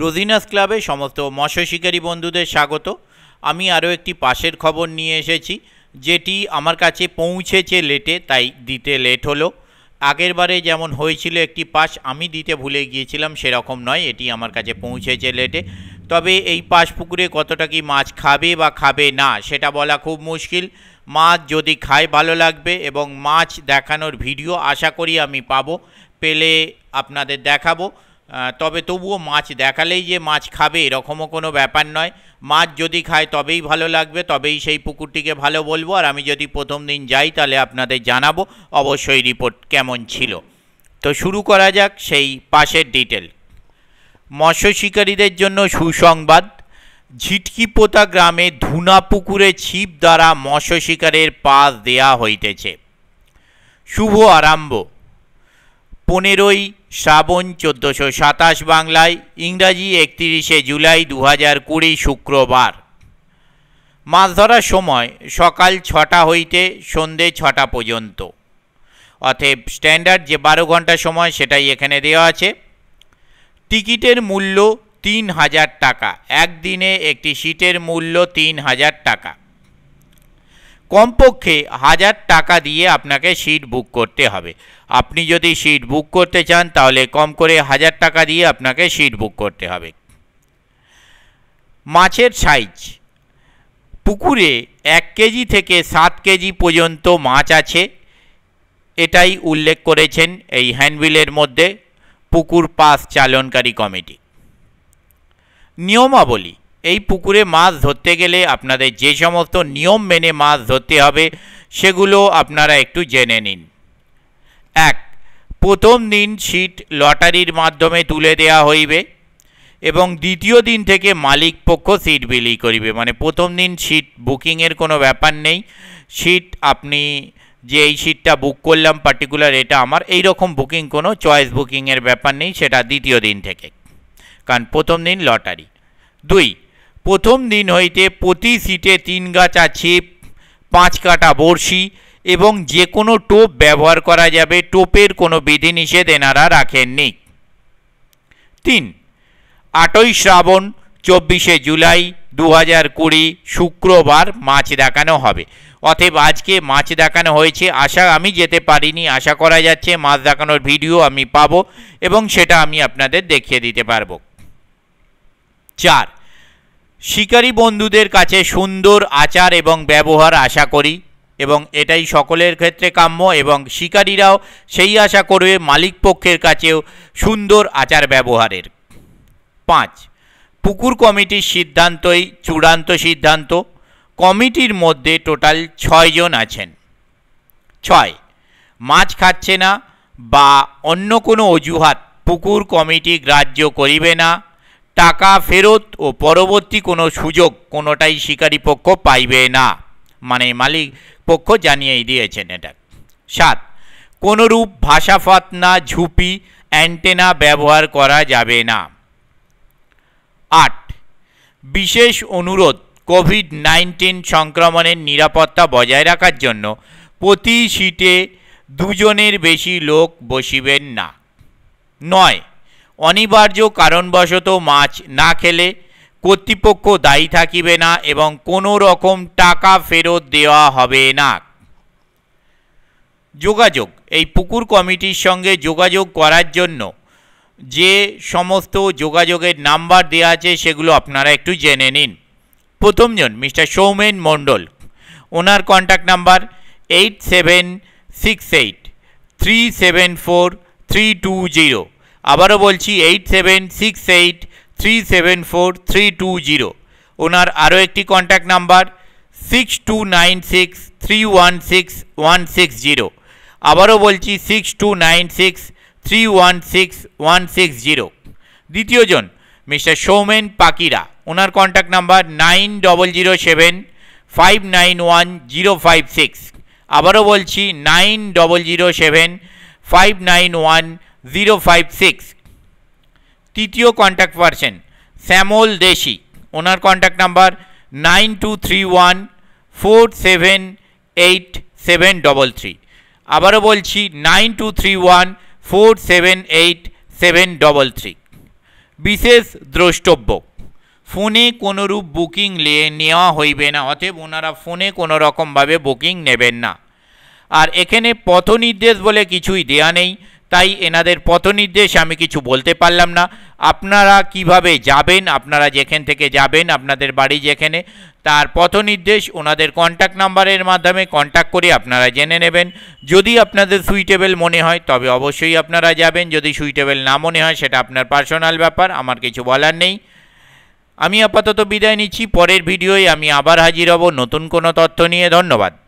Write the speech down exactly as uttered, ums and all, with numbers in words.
রোজিনাস ক্লাবে সমস্ত মৎস্য শিকারী বন্ধুদের স্বাগত। আমি আরও একটি পাশের খবর নিয়ে এসেছি, যেটি আমার কাছে পৌঁছেছে লেটে, তাই দিতে লেট হলো। আগের বারে যেমন হয়েছিল একটি পাশ আমি দিতে ভুলে গিয়েছিলাম, সেরকম নয়, এটি আমার কাছে পৌঁছেছে লেটে। তবে এই পাশ পুকুরে কতটা কি মাছ খাবে বা খাবে না সেটা বলা খুব মুশকিল। মাছ যদি খায় ভালো লাগবে, এবং মাছ দেখানোর ভিডিও আশা করি আমি পাবো, পেলে আপনাদের দেখাবো। তবে তবুও মাছ দেখালেই যে মাছ খাবে এরকমও কোনো ব্যাপার নয়। মাছ যদি খায় তবেই ভালো লাগবে, তবেই সেই পুকুরটিকে ভালো বলবো। আর আমি যদি প্রথম দিন যাই তাহলে আপনাদের জানাবো অবশ্যই রিপোর্ট কেমন ছিল। তো শুরু করা যাক সেই পাশের ডিটেল। মৎস্য শিকারীদের জন্য সুসংবাদ, ঝিটকিপোতা গ্রামে ধুনা পুকুরে ছিপ দ্বারা মৎস্য শিকারের পাস দেয়া হইতেছে। শুভ আরম্ভ। পনেরোই শ্রাবণ চোদ্দোশো সাতাশ বাংলায়, ইংরাজি একত্রিশে জুলাই দু হাজার কুড়ি শুক্রবার। মাছ ধরার সময় সকাল ছটা হইতে সন্ধে ছটা পর্যন্ত, অতএব স্ট্যান্ডার্ড যে বারো ঘন্টা সময় সেটাই এখানে দেওয়া আছে। টিকিটের মূল্য তিন হাজার টাকা, একদিনে একটি সিটের মূল্য তিন হাজার টাকা, কমপক্ষে হাজার টাকা দিয়ে আপনাকে সিট বুক করতে হবে। আপনি যদি সিট বুক করতে চান তাহলে কম করে হাজার টাকা দিয়ে আপনাকে সিট বুক করতে হবে। মাছের সাইজ, পুকুরে এক কেজি থেকে সাত কেজি পর্যন্ত মাছ আছে, এটাই উল্লেখ করেছেন এই হ্যান্ডবিলের মধ্যে পুকুর পাস চালনকারী কমিটি। নিয়মাবলী, এই পুকুরে মাছ ধরতে গেলে আপনাদের যে সমস্ত নিয়ম মেনে মাছ ধরতে হবে সেগুলো আপনারা একটু জেনে নিন। এক, প্রথম দিন সিট লটারির মাধ্যমে তুলে দেয়া হইবে এবং দ্বিতীয় দিন থেকে মালিক পক্ষ সিট বিলি করিবে। মানে প্রথম দিন সিট বুকিংয়ের কোনো ব্যাপার নেই। সিট আপনি যে এই সিটটা বুক করলাম পার্টিকুলার এটা আমার, এই রকম বুকিং কোনো চয়েস বুকিংয়ের ব্যাপার নেই, সেটা দ্বিতীয় দিন থেকে, কারণ প্রথম দিন লটারি। দুই, প্রথম দিন হইতে প্রতি সিটে তিন গাছা ছিপ, পাঁচ কাটা বড়শি এবং যে কোনো টোপ ব্যবহার করা যাবে, টোপের কোনো বিধিনিষেধ এনারা রাখেননি। তিন, আটই শ্রাবণ চব্বিশে জুলাই দু হাজার কুড়ি শুক্রবার মাছ দেখানো হবে। অতএব আজকে মাছ দেখানো হয়েছে। আশা আমি যেতে পারিনি, আশা করা যাচ্ছে মাছ দেখানোর ভিডিও আমি পাবো এবং সেটা আমি আপনাদের দেখিয়ে দিতে পারবো। চার, শিকারী বন্ধুদের কাছে সুন্দর আচার এবং ব্যবহার আশা করি, এবং এটাই সকলের ক্ষেত্রে কাম্য, এবং শিকারীরাও সেই আশা করবে মালিক পক্ষের কাছেও সুন্দর আচার ব্যবহারের। পাঁচ, পুকুর কমিটির সিদ্ধান্তই চূড়ান্ত সিদ্ধান্ত। কমিটির মধ্যে টোটাল ছয়জন আছেন। ছয়, মাছ খাচ্ছে না বা অন্য কোনো অজুহাত পুকুর কমিটি গ্রাহ্য করিবে না। টাকা ফেরত ও পরবর্তী কোনো সুযোগ কোনোটাই শিকারী পক্ষ পাইবে না, মানে মালিক পক্ষ জানিয়েই দিয়েছেন এটা। সাত, কোনোরূপ ভাষা ফাতনা, ঝুপি, অ্যান্টেনা ব্যবহার করা যাবে না। আট, বিশেষ অনুরোধ, কোভিড নাইন্টিন সংক্রমণের নিরাপত্তা বজায় রাখার জন্য প্রতি সিটে দুজনের বেশি লোক বসিবেন না। নয়, অনিবার্য কারণবশত মাছ না খেলে কর্তৃপক্ষ দায়ী থাকিবে না এবং কোনো রকম টাকা ফেরত দেওয়া হবে না। যোগাযোগ, এই পুকুর কমিটির সঙ্গে যোগাযোগ করার জন্য যে সমস্ত যোগাযোগের নাম্বার দেওয়া আছে সেগুলো আপনারা একটু জেনে নিন। প্রথমজন মিস্টার সৌমেন মণ্ডল, ওনার contact number eight seven six eight three seven four three two zero. আবারও বলছি, eight seven six eight three seven four three two zero. ওনার আরও একটি contact number six two nine six three one six one six zero. আবারও বলছি, six two nine six three one six one six zero. দ্বিতীয়জন mister Soumen Pakira, ওনার contact number nine double zero seven five nine one zero five six. আবারও বলছি, nine double zero seven five nine one zero five six. তৃতীয় contact person Shyamal Deshi, ওনার contact number nine two three one four seven eight seven double three. আবারও বলছি, nine two three one four seven eight seven double three. বিশেষ দ্রষ্টব্য ফোনে কোনোরূপ booking নেওয়া হইবে না, অতএব ওনারা ফোনে কোনো রকমভাবে বুকিং নেবেন না। আর এখানে পথ নির্দেশ বলে কিছুই দেয়া নেই, তাই এনাদের পথ নির্দেশ আমি কিছু বলতে পারলাম না। আপনারা কিভাবে যাবেন, আপনারা যেখান থেকে যাবেন আপনাদের বাড়ি যেখানে, তার পথ নির্দেশ ওনাদের কন্ট্যাক্ট নাম্বারের মাধ্যমে কন্ট্যাক্ট করে আপনারা জেনে নেবেন। যদি আপনাদের সুইটেবল মনে হয় তবে অবশ্যই আপনারা যাবেন, যদি সুইটেবল না মনে হয় সেটা আপনার পার্সোনাল ব্যাপার, আমার কিছু বলার নেই। আমি আপাতত বিদায় নিচ্ছি, পরের ভিডিওয়ে আমি আবার হাজির হব নতুন কোনো তথ্য নিয়ে। ধন্যবাদ।